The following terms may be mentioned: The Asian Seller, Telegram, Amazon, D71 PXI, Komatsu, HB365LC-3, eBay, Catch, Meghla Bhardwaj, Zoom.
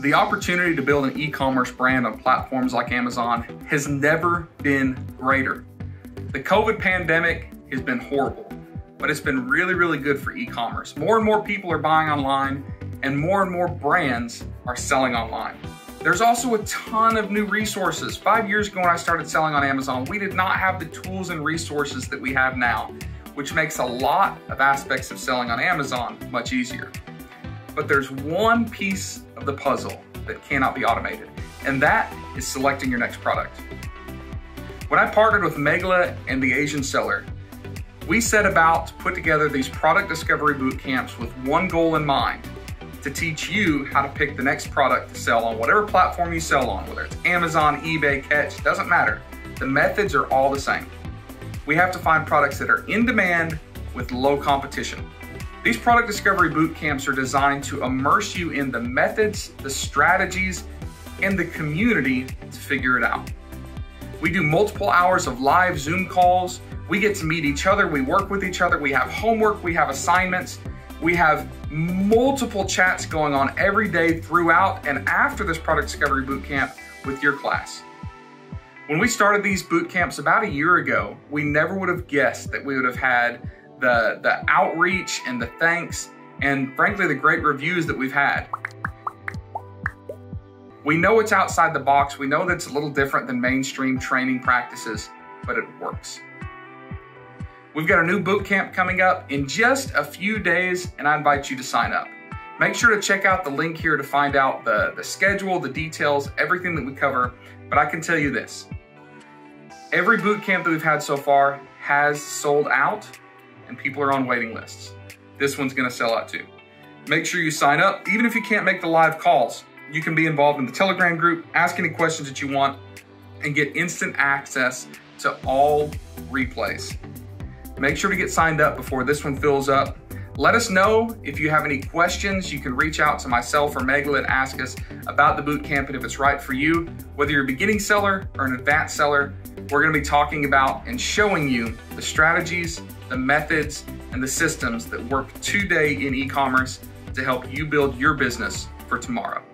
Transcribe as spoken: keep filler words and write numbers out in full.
The opportunity to build an e-commerce brand on platforms like Amazon has never been greater. The COVID pandemic has been horrible, but it's been really, really good for e-commerce. More and more people are buying online, and more and more brands are selling online. There's also a ton of new resources. Five years ago when I started selling on Amazon, we did not have the tools and resources that we have now, which makes a lot of aspects of selling on Amazon much easier. But there's one piece of the puzzle that cannot be automated, and that is selecting your next product. When I partnered with Meghla and The Asian Seller, we set about to put together these product discovery boot camps with one goal in mind: to teach you how to pick the next product to sell on whatever platform you sell on, whether it's Amazon, eBay, Catch, doesn't matter. The methods are all the same. We have to find products that are in demand with low competition. These product discovery boot camps are designed to immerse you in the methods, the strategies, and the community to figure it out. We do multiple hours of live Zoom calls. We get to meet each other. We work with each other. We have homework. We have assignments. We have multiple chats going on every day throughout and after this product discovery boot camp with your class. When we started these boot camps about a year ago, we never would have guessed that we would have had The, the outreach and the thanks, and frankly, the great reviews that we've had. We know it's outside the box. We know that's a little different than mainstream training practices, but it works. We've got a new boot camp coming up in just a few days, and I invite you to sign up. Make sure to check out the link here to find out the, the schedule, the details, everything that we cover. But I can tell you this, every boot camp that we've had so far has sold out, and people are on waiting lists. This one's gonna sell out too. Make sure you sign up. Even if you can't make the live calls, you can be involved in the Telegram group, ask any questions that you want, and get instant access to all replays. Make sure to get signed up before this one fills up. Let us know if you have any questions. You can reach out to myself or Meghla and ask us about the boot camp and if it's right for you. Whether you're a beginning seller or an advanced seller, we're gonna be talking about and showing you the strategies, the methods, and the systems that work today in e-commerce to help you build your business for tomorrow.